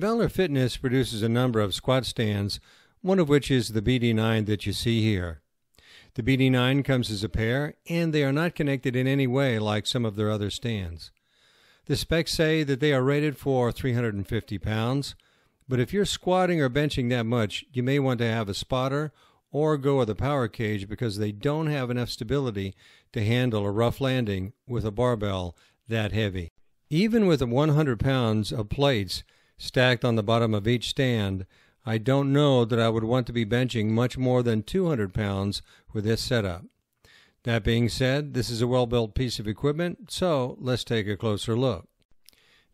Valor Fitness produces a number of squat stands, one of which is the BD-9 that you see here. The BD-9 comes as a pair, and they are not connected in any way like some of their other stands. The specs say that they are rated for 350 pounds, but if you're squatting or benching that much, you may want to have a spotter or go with a power cage because they don't have enough stability to handle a rough landing with a barbell that heavy. Even with 100 pounds of plates stacked on the bottom of each stand, I don't know that I would want to be benching much more than 200 pounds with this setup. That being said, this is a well-built piece of equipment, so let's take a closer look.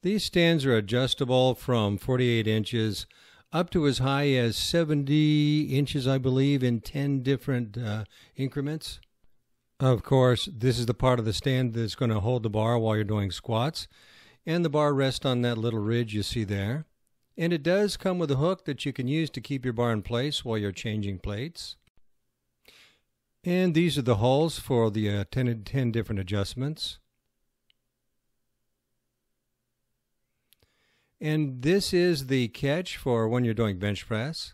These stands are adjustable from 48 inches up to as high as 70 inches, I believe, in 10 different increments. Of course, this is the part of the stand that's going to hold the bar while you're doing squats, and the bar rests on that little ridge you see there. And it does come with a hook that you can use to keep your bar in place while you're changing plates. And these are the holes for the 10 different adjustments. And this is the catch for when you're doing bench press.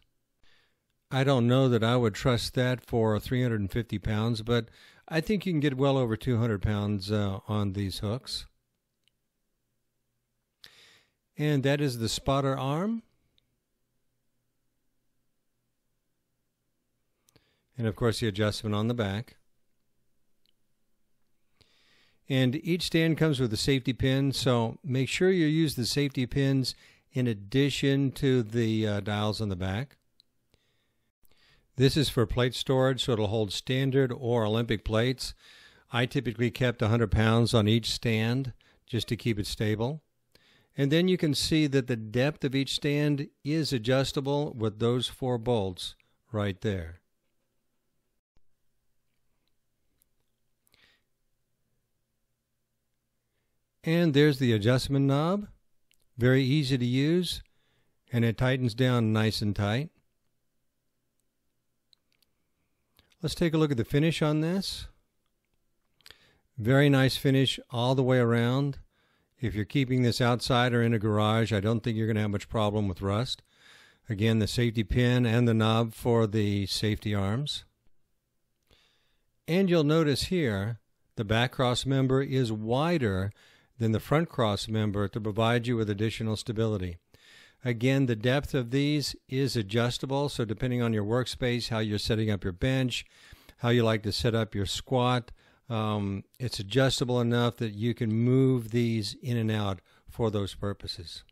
I don't know that I would trust that for 350 pounds, but I think you can get well over 200 pounds on these hooks. And that is the spotter arm. And of course the adjustment on the back. And each stand comes with a safety pin, so make sure you use the safety pins in addition to the dials on the back. This is for plate storage, so it'll hold standard or Olympic plates. I typically kept 100 pounds on each stand just to keep it stable. And then you can see that the depth of each stand is adjustable with those four bolts right there. And there's the adjustment knob. Very easy to use, and it tightens down nice and tight. Let's take a look at the finish on this. Very nice finish all the way around. If you're keeping this outside or in a garage, I don't think you're going to have much problem with rust. Again, the safety pin and the knob for the safety arms. And you'll notice here, the back cross member is wider than the front cross member to provide you with additional stability. Again, the depth of these is adjustable, so depending on your workspace, how you're setting up your bench, how you like to set up your squat, it's adjustable enough that you can move these in and out for those purposes.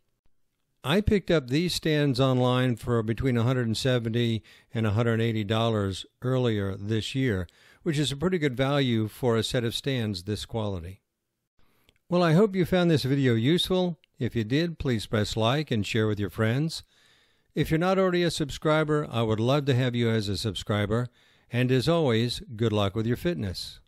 I picked up these stands online for between $170 and $180 earlier this year, which is a pretty good value for a set of stands this quality. Well, I hope you found this video useful. If you did, please press like and share with your friends. If you're not already a subscriber, I would love to have you as a subscriber. And as always, good luck with your fitness.